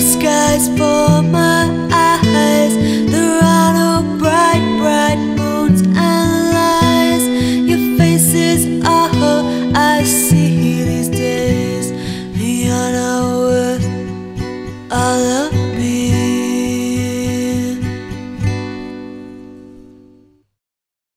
skies for my eyes. There are no bright, bright moons and lies. Your face is all I see.